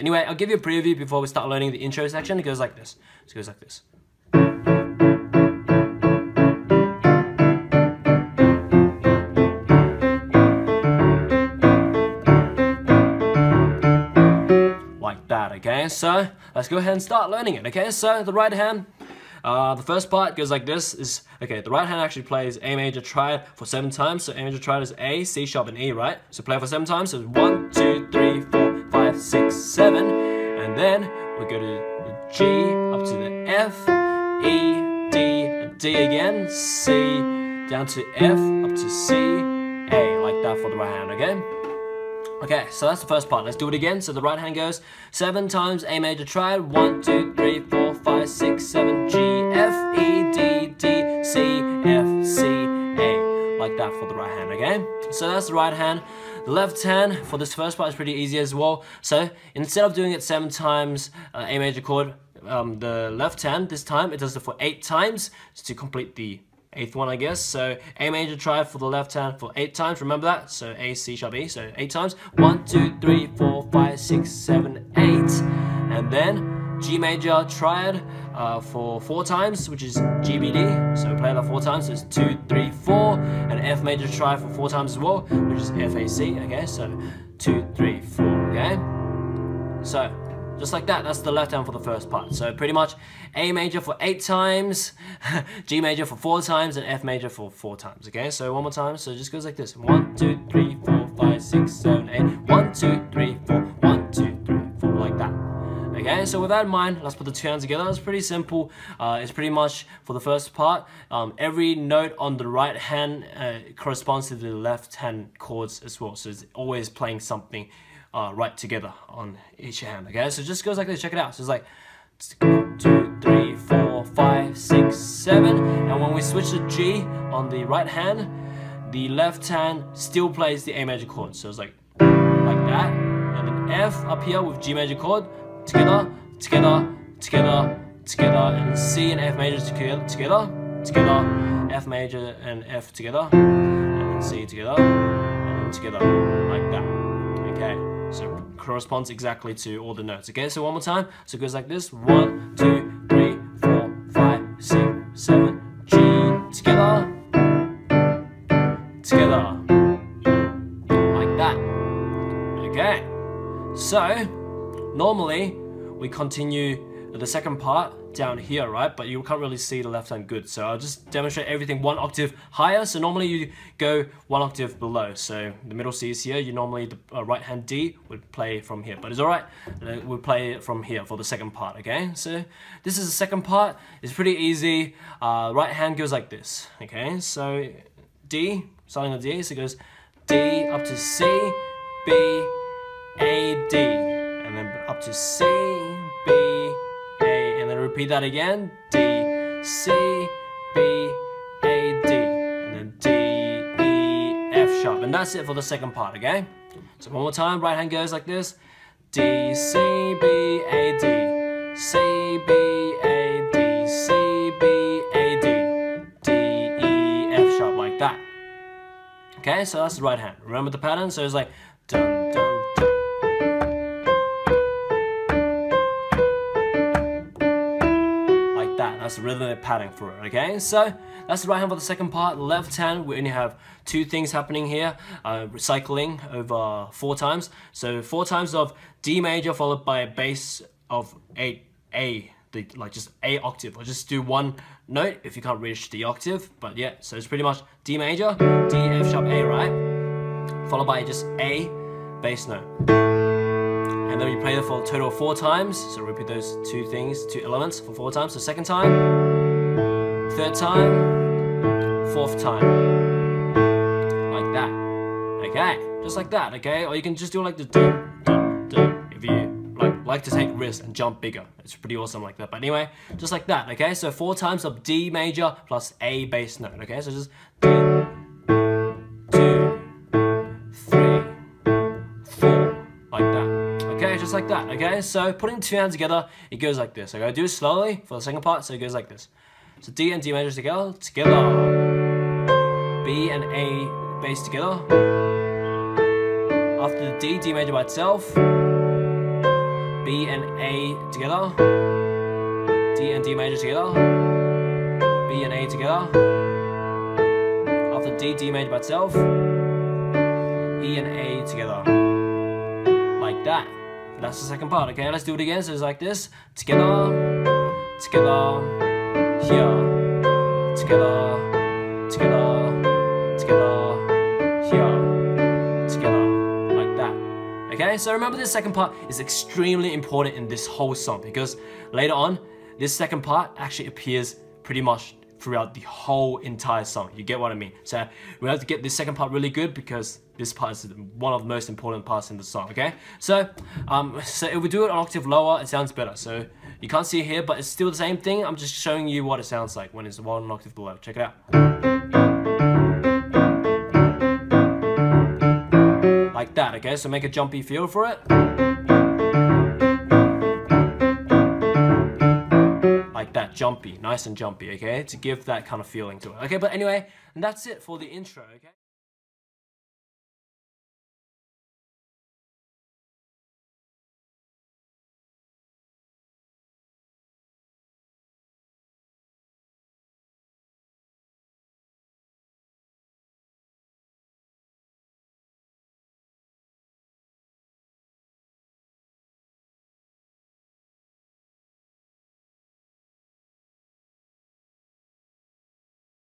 But anyway, I'll give you a preview before we start learning the intro section. It goes like this. It goes like this. Like that, okay? So let's go ahead and start learning it, okay? So the right hand, the first part goes like this. Is okay, the right hand actually plays A major triad for 7 times. So A major triad is A, C sharp, and E, right? So play it for 7 times. So 1, 2, 3, 4, 5, 6, 7. And then we go to the G, up to the F, E, D, and D again, C, down to F, up to C, A, like that for the right hand, okay? Okay, so that's the first part. Let's do it again. So the right hand goes 7 times A major triad. 1, 2, 3, 4, 5, 6, 7. G, F, E, D, D, C, F, C, A. Like that for the right hand, okay? So that's the right hand. The left hand for this first part is pretty easy as well. So instead of doing it 7 times A major chord, the left hand, this time, it does it for 8 times to complete the 8th one, I guess. So A major triad for the left hand for 8 times, remember that? So A, C sharp, E, so 8 times. 1, 2, 3, 4, 5, 6, 7, 8. And then G major triad for 4 times, which is G, B, D. So play that 4 times, so it's 2, 3, 4. And F major triad for 4 times as well, which is F, A, C, okay? So 2, 3, 4, okay? So just like that, that's the left hand for the first part. So pretty much A major for 8 times, G major for 4 times, and F major for 4 times, okay? So one more time, so it just goes like this. 1, 2, 3, 4, 5, 6, 7, 8. 1, 2, 3, 4, 1, 2, 3, 4, like that. Okay, so with that in mind, let's put the two hands together. It's pretty simple. It's pretty much for the first part. Every note on the right hand corresponds to the left hand chords as well. So it's always playing something right together on each hand, okay? So it just goes like this, check it out. So it's like 2, 3, 4, 5, 6, 7. And when we switch to G on the right hand, the left hand still plays the A major chord. So it's like that. And then F up here with G major chord, together, together, together, together. And C and F major together, together, together. F major and F together. And then C together. And then together, like that. Okay. So corresponds exactly to all the notes. Okay, so one more time. So it goes like this. 1, 2, 3, 4, 5, 6, 7. G, together, together, like that. Okay, so normally we continue the second part down here, right? But you can't really see the left hand good. So I'll just demonstrate everything 1 octave higher. So normally you go 1 octave below. So the middle C is here. You normally, the right hand D would play from here. But it's all right. We'll play it from here for the second part, okay? So this is the second part. It's pretty easy. Right hand goes like this, okay? So D, starting on D. So it goes D up to C, B, A, D. And then up to C, B, A, and then repeat that again. D, C, B, A, D, and then D, E, F sharp. And that's it for the second part, okay? So one more time, right hand goes like this. D, C, B, A, D, C, B, A, D, C, B, A, D, D, E, F sharp, like that. Okay, so that's the right hand. Remember the pattern? So it's like dun, dun, dun. That's the rhythm they're padding for it, okay? So that's the right hand for the second part. Left hand, we only have 2 things happening here, recycling over 4 times. So 4 times of D major followed by a bass of 8, A, like just A octave, or just do 1 note if you can't reach the octave, but yeah, so it's pretty much D major, D, F sharp, A, right? Followed by just A, bass note. And then you play it for a total of 4 times. So repeat those 2 elements for 4 times. So second time, third time, fourth time, like that. Okay, just like that. Okay, or you can just do like the dun dun dun if you like to take risks and jump bigger. It's pretty awesome like that. But anyway, just like that. Okay, so 4 times of D major plus A bass note. Okay, so just dun. Like that, okay? So putting 2 hands together, it goes like this. Okay, I do it slowly for the second part, so it goes like this. So D and D majors together, together. B and A bass together. After the D, D major by itself. B and A together, D and D major together, B and A together, after D, D major by itself, E and A together, like that. That's the second part, okay? Let's do it again, so it's like this, together, together, here, together, together, together, here, together, like that. Okay, so remember this second part is extremely important in this whole song because later on, this second part actually appears pretty much throughout the whole entire song. You get what I mean? So we have to get this second part really good because this part is one of the most important parts in the song, okay? So so if we do it an octave lower, it sounds better. So you can't see it here, but it's still the same thing. I'm just showing you what it sounds like when it's one octave below. Check it out. Like that, okay? So make a jumpy feel for it. That jumpy, nice and jumpy, okay, to give that kind of feeling to it, okay? But anyway, and that's it for the intro, okay?